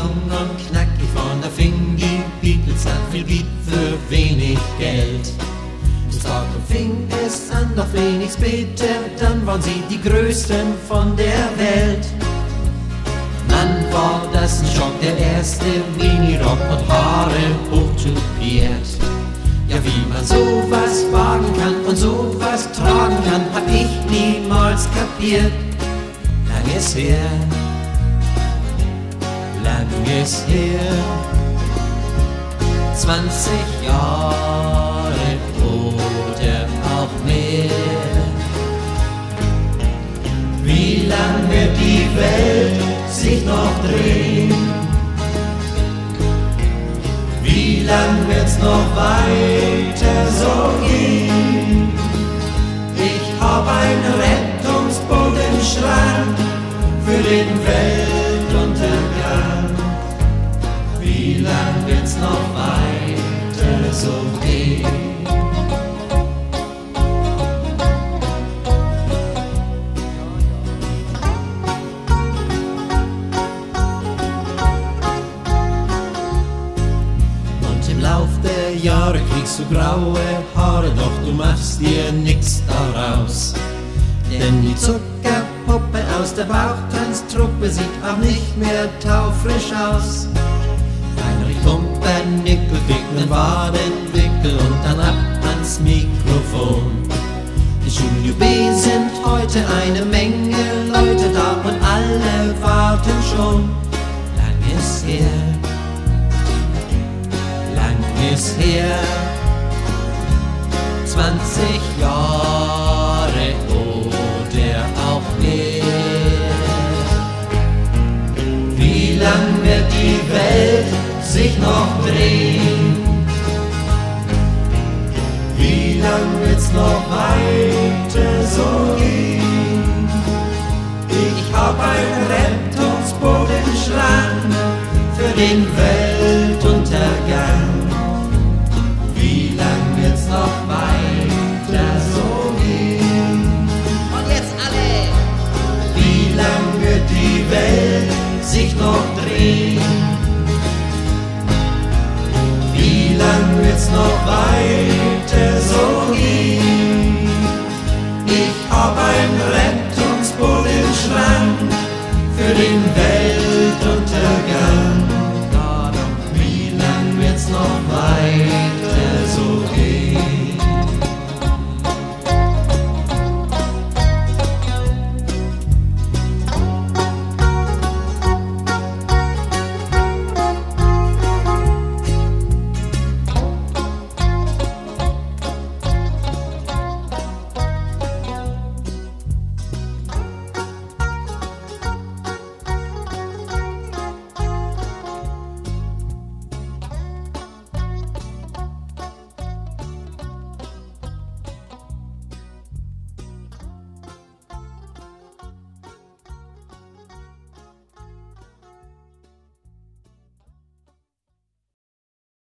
jung und knackig vorne fing die Beatles an, viel Beat für wenig Geld. Zu Starcom fing es an, doch wenig später, dann waren sie die Größten von der Welt. Dann war das ein Schock, der erste Mini-Rock und Haare hochtupiert. Ja, wie man sowas wagen kann und sowas tragen kann, hab ich niemals kapiert. Lang ist her, lang ist her, 20 Jahre oder auch mehr. Wie lange die Welt sich noch dreht, wie lang wird's noch weiter so gehen? Ich hab einen Rettungsboot im Schrank für den Weltuntergang. Wie lang wird's noch weiter so gehen? Jahre kriegst du graue Haare, doch du machst dir nix daraus. Denn die Zuckerpuppe aus der Bauchtanztruppe sieht auch nicht mehr taufrisch aus. Heinrich Pumpernickel kriegt nen Wadenwickel und dann ab ans Mikrofon. Die Studio B sind heute eine Menge Leute da und alle warten schon. Lang ist her, ist her, 20 Jahre oder auch mehr. Wie lang wird die Welt sich noch drehen? Wie lang wird's noch weiter so gehen? Ich hab ein Rettungsboot im Schrank für den Welt.